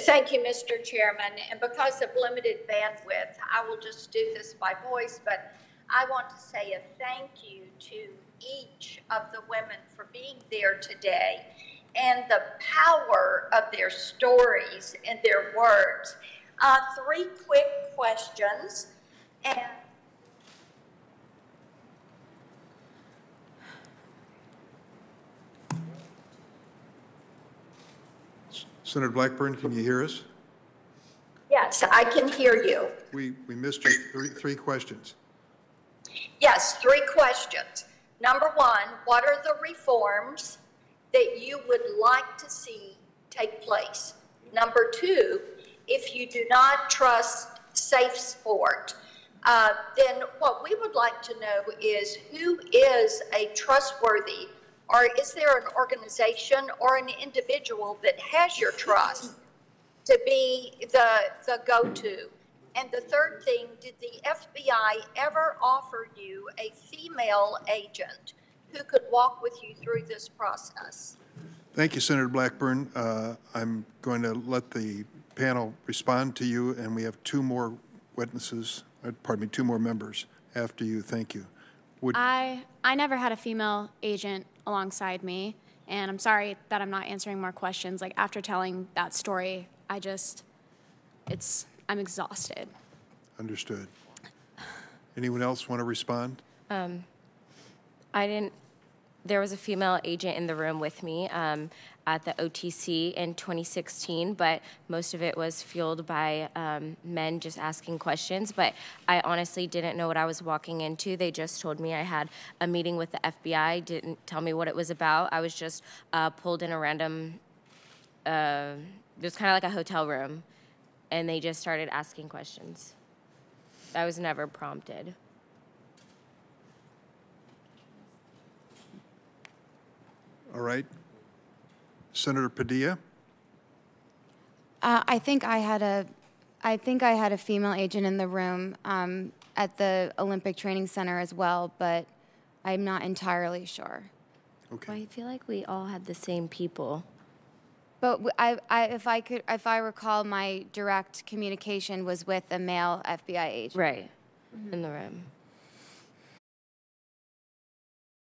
Thank you, Mr. Chairman. And because of limited bandwidth, I will just do this by voice, but I want to say a thank you to each of the women for being there today and the power of their stories and their words. Three quick questions. And Senator Blackburn, can you hear us? Yes, I can hear you. We missed you. Three questions. Yes, three questions. Number one, what are the reforms that you would like to see take place? Number two, if you do not trust safe sport, then what we would like to know is who is a trustworthy, or is there an organization or an individual that has your trust to be the go-to? And the third thing, did the FBI ever offer you a female agent who could walk with you through this process? Thank you, Senator Blackburn. I'm going to let the panel respond to you, and we have two more witnesses, pardon me, two more members after you. Thank you. I never had a female agent alongside me, and I'm sorry that I'm not answering more questions. Like, after telling that story, I'm exhausted. Understood. Anyone else want to respond? There was a female agent in the room with me at the OTC in 2016, but most of it was fueled by men just asking questions. But I honestly didn't know what I was walking into. They just told me I had a meeting with the FBI, didn't tell me what it was about. I was just pulled in a random, it was kind of like a hotel room, and they just started asking questions. I was never prompted. All right. Senator Padilla. I think I had a female agent in the room at the Olympic Training Center as well, but I'm not entirely sure. Okay. Well, I feel like we all had the same people. But if I recall, my direct communication was with a male FBI agent. Right. Mm-hmm. In the room.